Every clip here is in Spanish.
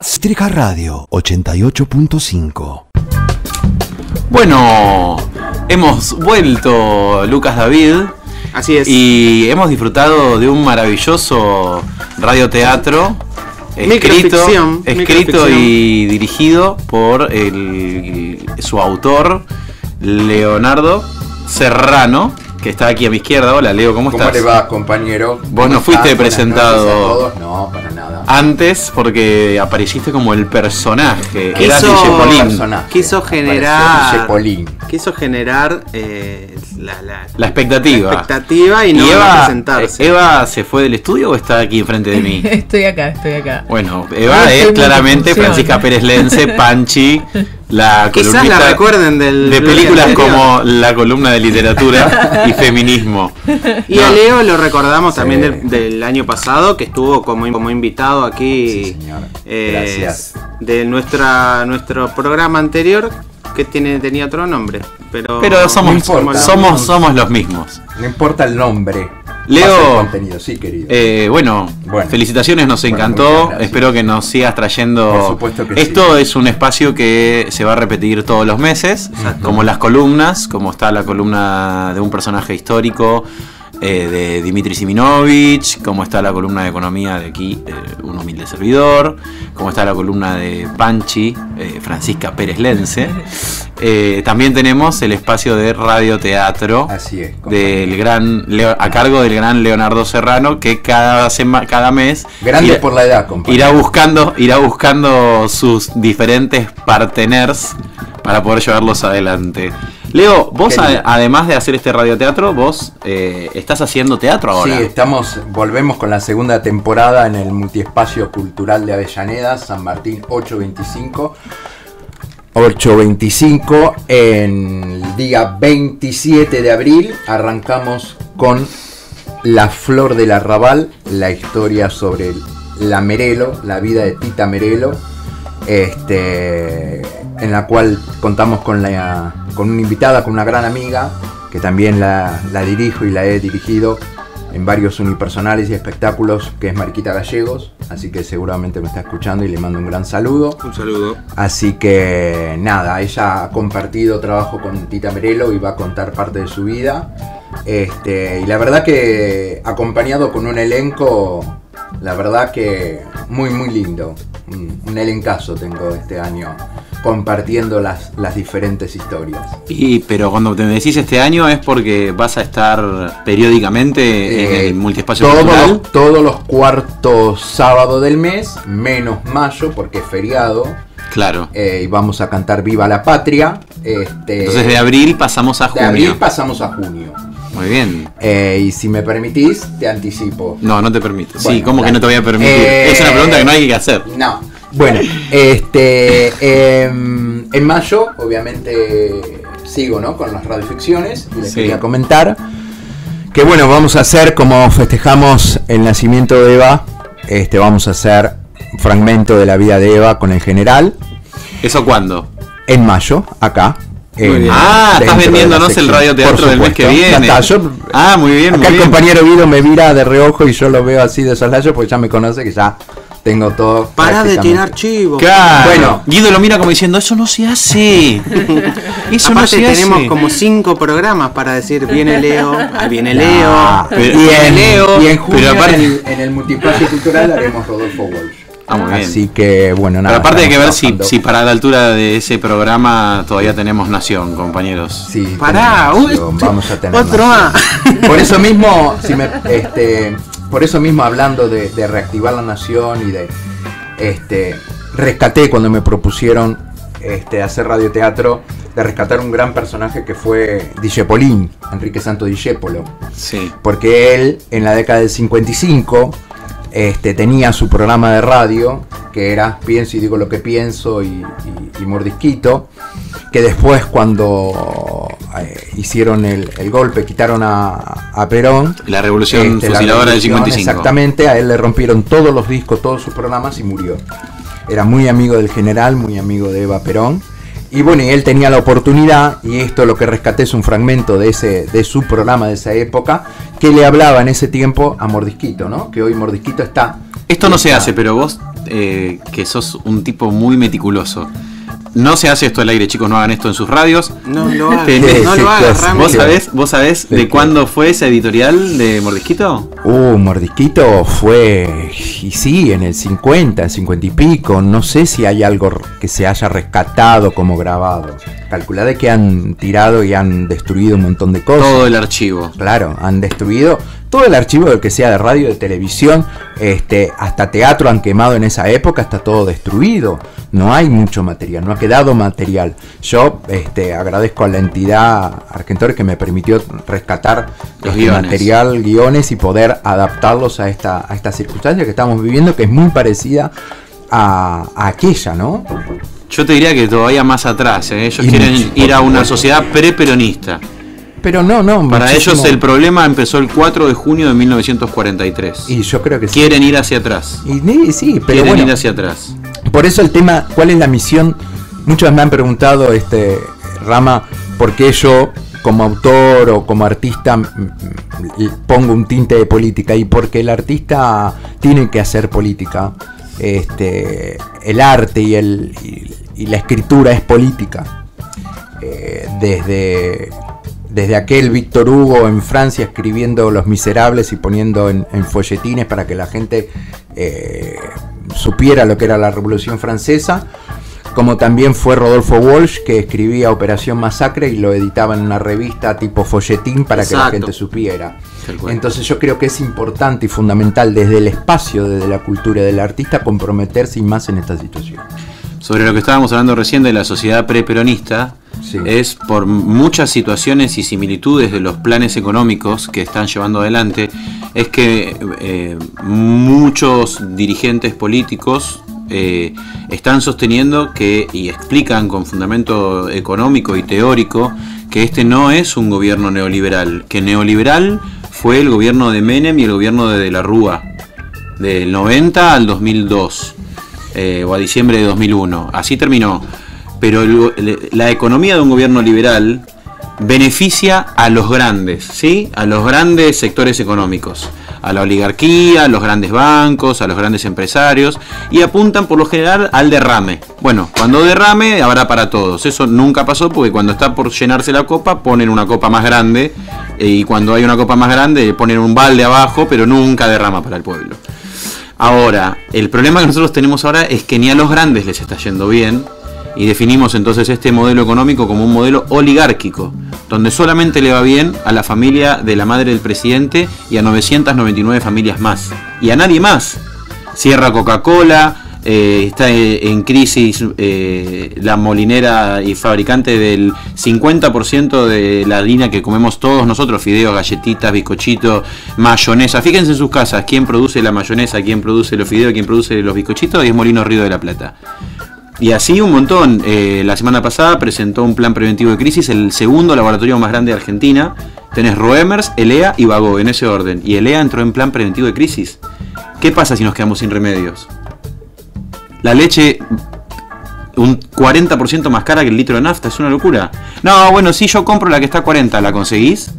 Cítrica Radio 88.5. Bueno, hemos vuelto, Lucas David. Así es. Y hemos disfrutado de un maravilloso radioteatro escrito y dirigido por su autor, Leonardo Serrano, que está aquí a mi izquierda. Hola, Leo, ¿cómo estás? ¿Cómo te va, compañero? Vos no fuiste presentado. No, para nada. Antes, porque apareciste como el personaje. Eras Discepolín. Quiso generar la expectativa. Y no iba a presentarse. ¿Eva se fue del estudio o está aquí enfrente de mí? Estoy acá. Bueno, Eva es claramente Francisca Pérez Lense, Panchi. Quizás la recuerden de películas como la columna de literatura y feminismo. Y a Leo lo recordamos también del año pasado, que estuvo como invitado aquí. Sí, gracias. De nuestro programa anterior, que tenía otro nombre. Pero somos los mismos. No importa el nombre. Leo, sí, querido. Bueno, felicitaciones, nos encantó. Espero que nos sigas trayendo. Por supuesto que esto sí. Es un espacio que se va a repetir todos los meses. Exacto. Como las columnas, como está la columna de un personaje histórico de Dimitri Siminovich, como está la columna de economía de aquí, un humilde servidor, como está la columna de Panchi, Francisca Pérez Lense. También tenemos el espacio de radioteatro. Así es, a cargo del gran Leonardo Serrano, que cada mes, grande por la edad, compañero, irá buscando sus diferentes parteners para poder llevarlos adelante. Leo, vos además de hacer este radioteatro, vos estás haciendo teatro ahora. Sí, volvemos con la segunda temporada en el Multiespacio Cultural de Avellaneda, San Martín 825, en el día 27 de abril arrancamos con La Flor del Arrabal, la historia sobre la vida de Tita Merello, en la cual contamos con una invitada, con una gran amiga, que también la dirijo y la he dirigido en varios unipersonales y espectáculos, que es Marquita Gallegos, así que seguramente me está escuchando y le mando un gran saludo. Un saludo. Así que nada, ella ha compartido trabajo con Tita Merello y va a contar parte de su vida. Y la verdad que acompañado con un elenco, la verdad que muy muy lindo. Un elencazo tengo este año, compartiendo las diferentes historias. Pero cuando te decís este año es porque vas a estar periódicamente en el Multiespacio Cultural. Todos los cuartos sábados del mes, menos mayo porque es feriado. Claro. Y vamos a cantar Viva la Patria. Entonces de abril pasamos a junio. Muy bien. Y si me permitís, te anticipo. No, no te permito. Bueno, sí, ¿cómo que no te voy a permitir? Es una pregunta que no hay que hacer. No. Bueno, en mayo, obviamente, sigo, ¿no?, con las radioficciones. Les quería comentar que, bueno, vamos a hacer, como festejamos el nacimiento de Eva, vamos a hacer un fragmento de la vida de Eva con el general. ¿Eso cuándo? En mayo, acá. Estás vendiéndonos el radioteatro del mes que viene. Muy bien. Acá el compañero Guido me mira de reojo y yo lo veo así de soslayo porque ya me conoce, que ya tengo todo. Pará de tirar chivos. Claro. Bueno, Guido lo mira como diciendo, eso no se hace. Tenemos como 5 programas para decir, viene Leo. Y en junio, en el Multiespacio Cultural, haremos Rodolfo Walsh. Así que bueno, nada. Pero aparte hay que ver si para la altura de ese programa todavía tenemos nación, compañeros. Sí, pará, vamos a tener nación. Por eso mismo, hablando de reactivar la nación y de rescaté cuando me propusieron hacer radioteatro, de rescatar un gran personaje que fue Discepolín, Enrique Santo Discepolo. Sí. Porque él en la década del 55 tenía su programa de radio, que era Pienso y digo lo que pienso y Mordisquito, que después cuando hicieron el golpe, quitaron a Perón, la revolución fusiladora del 55, exactamente, a él le rompieron todos los discos, todos sus programas y murió. Era muy amigo del general, muy amigo de Eva Perón, y bueno, y él tenía la oportunidad, y esto lo que rescaté es un fragmento de su programa de esa época, que le hablaba en ese tiempo a Mordisquito, ¿no? Que hoy Mordisquito está... Esto no se hace, pero vos que sos un tipo muy meticuloso. No se hace esto al aire, chicos, no hagan esto en sus radios. No lo hagan, no lo hagan. ¿Vos sabés de cuándo fue esa editorial de Mordisquito? Mordisquito fue, y sí, en el 50, en 50 y pico. No sé si hay algo que se haya rescatado como grabado. Calculá de que han tirado y han destruido un montón de cosas. Todo el archivo. Claro, han destruido todo el archivo, del que sea de radio, de televisión, hasta teatro han quemado en esa época, está todo destruido. No hay mucho material, no ha quedado material. Yo agradezco a la entidad Argentores que me permitió rescatar este material, guiones, y poder adaptarlos a esta circunstancia que estamos viviendo, que es muy parecida a aquella, ¿no? Yo te diría que todavía más atrás, ¿eh? Ellos quieren ir a una sociedad pre-peronista. Pero no. Para muchísimo. Ellos el problema empezó el 4 de junio de 1943. Y yo creo que sí. Quieren ir hacia atrás. Y sí, pero quieren ir hacia atrás. Por eso el tema, ¿cuál es la misión? Muchos me han preguntado, Rama, ¿por qué yo como autor o como artista pongo un tinte de política? Y porque el artista tiene que hacer política. El arte y la escritura es política. Desde aquel Víctor Hugo en Francia escribiendo Los Miserables y poniendo en folletines para que la gente supiera lo que era la Revolución Francesa, como también fue Rodolfo Walsh, que escribía Operación Masacre y lo editaba en una revista tipo folletín para que la gente supiera. Entonces yo creo que es importante y fundamental desde el espacio, desde la cultura del artista, comprometerse y más en esta situación. Sobre lo que estábamos hablando recién de la sociedad preperonista, sí. Es por muchas situaciones y similitudes de los planes económicos que están llevando adelante, es que muchos dirigentes políticos están sosteniendo que, y explican con fundamento económico y teórico, que este no es un gobierno neoliberal, que neoliberal fue el gobierno de Menem y el gobierno de la Rúa, del 90 al 2002, o a diciembre de 2001, así terminó. Pero la economía de un gobierno liberal beneficia a los grandes, ¿sí? A los grandes sectores económicos, a la oligarquía, a los grandes bancos, a los grandes empresarios, y apuntan por lo general al derrame. Bueno, cuando derrame habrá para todos. Eso nunca pasó, porque cuando está por llenarse la copa ponen una copa más grande, y cuando hay una copa más grande ponen un balde abajo, pero nunca derrama para el pueblo. Ahora, el problema que nosotros tenemos ahora es que ni a los grandes les está yendo bien. Y definimos entonces este modelo económico como un modelo oligárquico, donde solamente le va bien a la familia de la madre del presidente y a 999 familias más. Y a nadie más. Cierra Coca-Cola, está en crisis la molinera y fabricante del 50% de la harina que comemos todos nosotros, fideos, galletitas, bizcochitos, mayonesa. Fíjense en sus casas, quién produce la mayonesa, quién produce los fideos, quién produce los bizcochitos, y es Molinos Río de la Plata. Y así un montón. La semana pasada presentó un plan preventivo de crisis, el segundo laboratorio más grande de Argentina. Tenés Roemers, Elea y Bagó, en ese orden. Y Elea entró en plan preventivo de crisis. ¿Qué pasa si nos quedamos sin remedios? La leche un 40% más cara que el litro de nafta, es una locura. No, bueno, si yo compro la que está a 40, ¿la conseguís?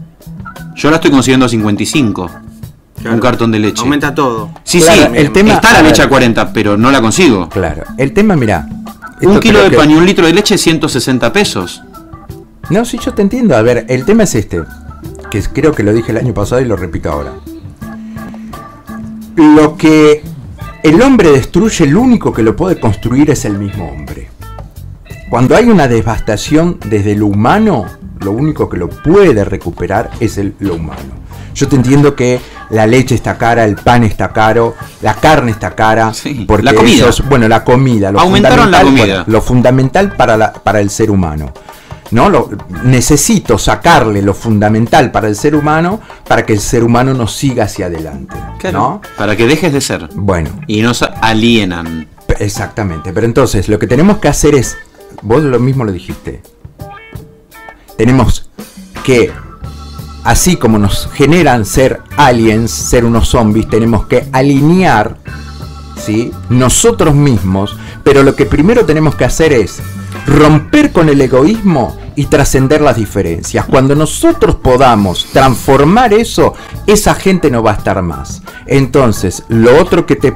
Yo la estoy consiguiendo a 55. Claro, un cartón de leche. Aumenta todo. Sí, claro, sí, el tema, está la leche a 40, pero no la consigo. Claro, el tema, mirá. Un kilo de pan y un litro de leche, 160 pesos. No, sí, yo te entiendo. A ver, el tema es que creo que lo dije el año pasado y lo repito ahora. Lo que el hombre destruye, el único que lo puede construir es el mismo hombre. Cuando hay una devastación desde lo humano, lo único que lo puede recuperar es lo humano. Yo te entiendo que la leche está cara, el pan está caro, la carne está cara, sí, porque la comida. Ellos, bueno, la comida, lo aumentaron la comida, lo fundamental para el ser humano, ¿no? Necesito sacarle lo fundamental para el ser humano, para que el ser humano nos siga hacia adelante, claro, ¿no? Para que dejes de ser. Bueno. Y nos alienan. Exactamente. Pero entonces lo que tenemos que hacer es, vos lo mismo lo dijiste, tenemos que, así como nos generan ser aliens, ser unos zombies, tenemos que alinear, ¿sí?, nosotros mismos. Pero lo que primero tenemos que hacer es romper con el egoísmo y trascender las diferencias. Cuando nosotros podamos transformar eso, esa gente no va a estar más. Entonces, lo otro que te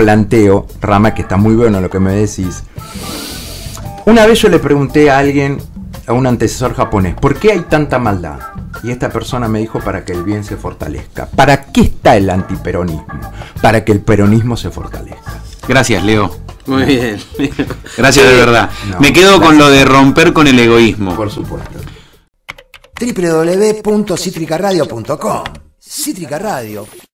planteo, Rama, que está muy bueno lo que me decís. Una vez yo le pregunté a alguien, a un antecesor japonés, ¿por qué hay tanta maldad? Y esta persona me dijo, para que el bien se fortalezca. ¿Para qué está el antiperonismo? Para que el peronismo se fortalezca. Gracias, Leo. Muy bien. Gracias, de verdad. No, me quedo con lo de romper con el egoísmo. Por supuesto. www.citricaradio.com. Cítrica Radio.